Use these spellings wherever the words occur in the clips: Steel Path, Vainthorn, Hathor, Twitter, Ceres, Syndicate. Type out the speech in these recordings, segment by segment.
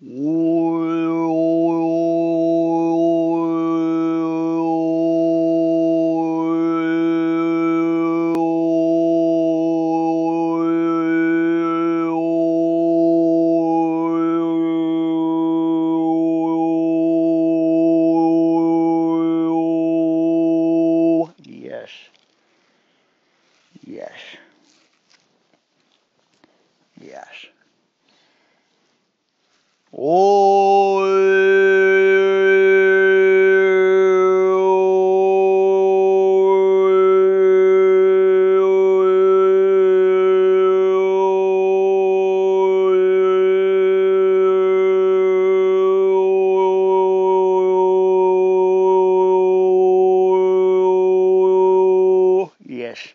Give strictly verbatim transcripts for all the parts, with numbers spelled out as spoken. Yes. Yes. Yes. Oh. Yes,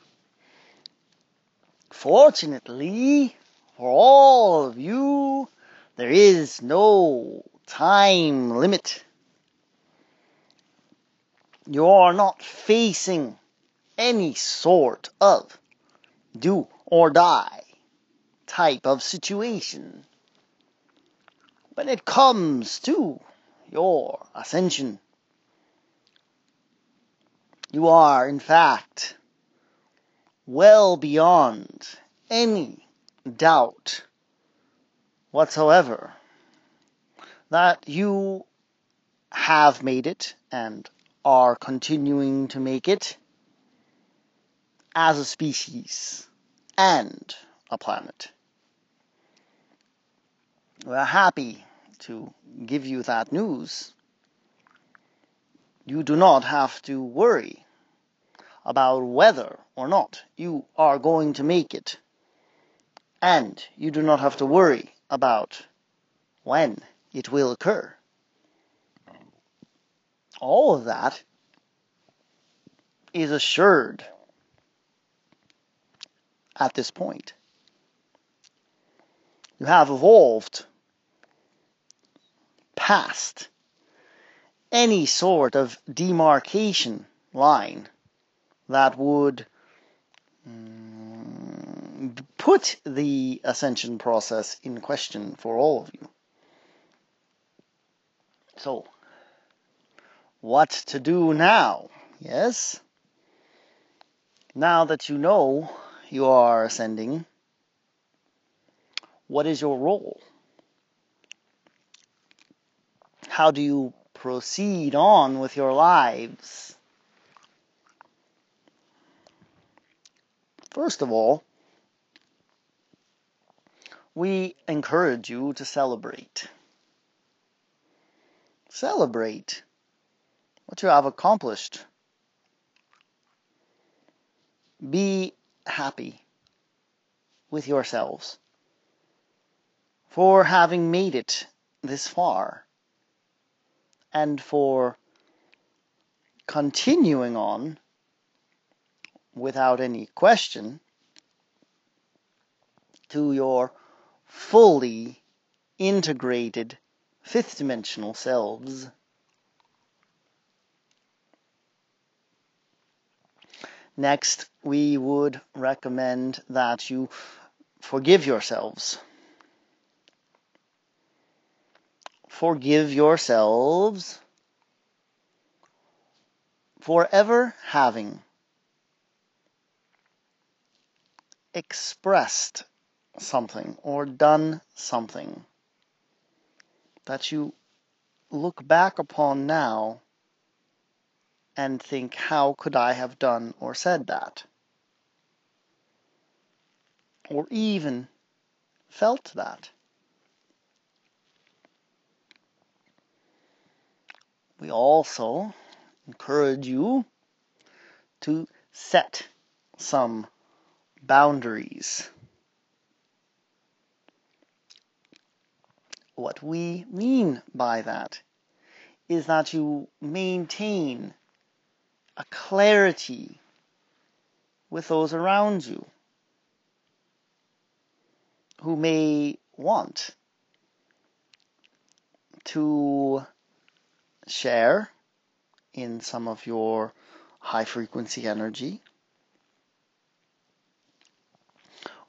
Fortunately, for all of you, there is no time limit. You are not facing any sort of do or die type of situation when it comes to your ascension. You are, in fact, well beyond any doubt whatsoever that you have made it and are continuing to make it as a species and a planet. We are happy to give you that news. You do not have to worry about whether or not you are going to make it, and you do not have to worry about when it will occur. All of that is assured at this point. You have evolved past any sort of demarcation line that would um, put the ascension process in question for all of you. So, what to do now? Yes? Now that you know you are ascending, what is your role? How do you proceed on with your lives? First of all, we encourage you to celebrate. Celebrate what you have accomplished. Be happy with yourselves for having made it this far, and for continuing on without any question to your fully integrated fifth dimensional selves. Next, we would recommend that you forgive yourselves. Forgive yourselves for ever having expressed something or done something that you look back upon now and think, how could I have done or said that? Or even felt that? We also encourage you to set some boundaries. What we mean by that is that you maintain a clarity with those around you who may want to share in some of your high frequency energy.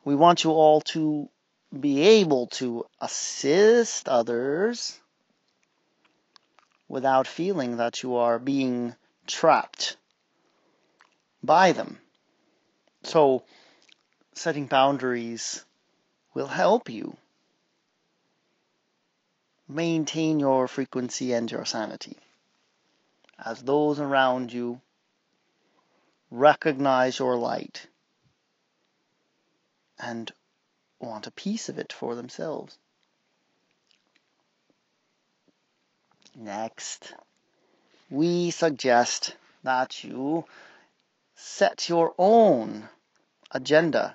We want you all to be able to assist others without feeling that you are being trapped by them. So setting boundaries will help you maintain your frequency and your sanity, as those around you recognize your light and want a piece of it for themselves. Next, we suggest that you set your own agenda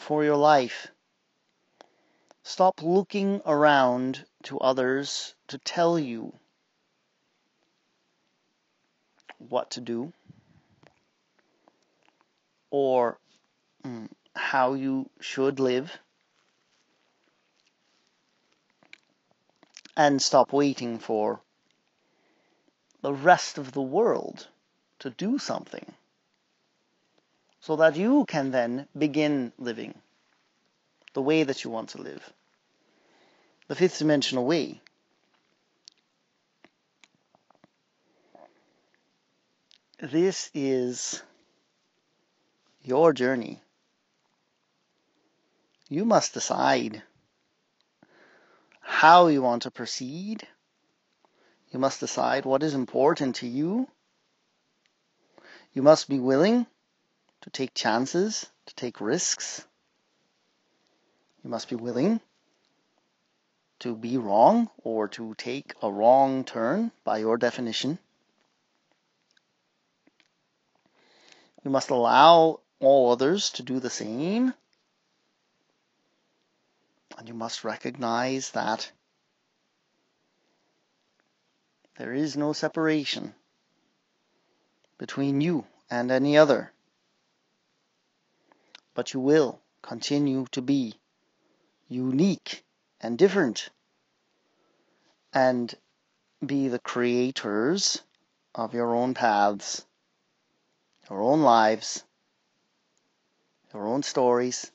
for your life. Stop looking around to others to tell you what to do or mm, how you should live, and stop waiting for the rest of the world to do something so that you can then begin living the way that you want to live, the fifth dimensional way. This is your journey. You must decide how you want to proceed. You must decide what is important to you. You must be willing to take chances, to take risks. You must be willing to be wrong or to take a wrong turn by your definition. You must allow all others to do the same. And you must recognize that there is no separation between you and any other. But you will continue to be unique and different, and be the creators of your own paths, your own lives, your own stories.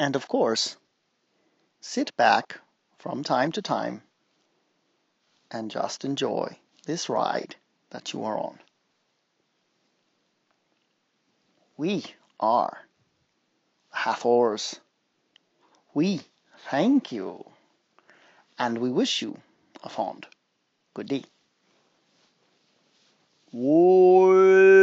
And of course, sit back from time to time and just enjoy this ride that you are on. We are Hathors. We thank you, and we wish you a fond good day. Whoa.